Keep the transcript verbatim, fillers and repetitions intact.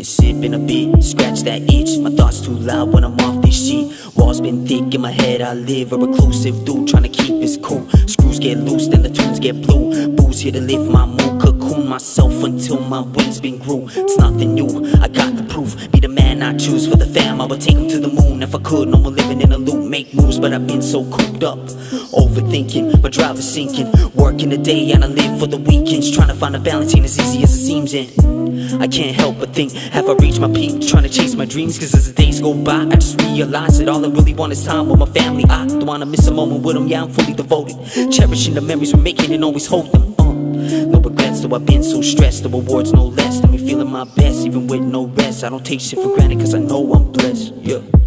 Sipping a beat, scratch that itch. My thoughts too loud when I'm off this sheet. Walls been thick in my head, I live a reclusive dude trying to keep his cool. Screws get loose, then the tunes get blue. Booze here to lift my mood, cocoon myself until my wings been grew. It's nothing new, I got the proof. Be the man I choose for the fam, I would take him to the moon if I could. No more living in a loop, make moves, but I've been so cooped up. Overthinking, my drive is sinking. Working the day and I live for the weekends. Trying to find a balance ain't as easy as it seems in. I can't help but think, have I reached my peak? Trying to chase my dreams, cause as the days go by I just realize that all I really want is time with my family. I don't wanna miss a moment with them, yeah I'm fully devoted. Cherishing the memories we're making and always hold them. uh, No regrets, though I've been so stressed. The reward's no less, than me feeling my best even with no rest. I don't take shit for granted cause I know I'm blessed, yeah.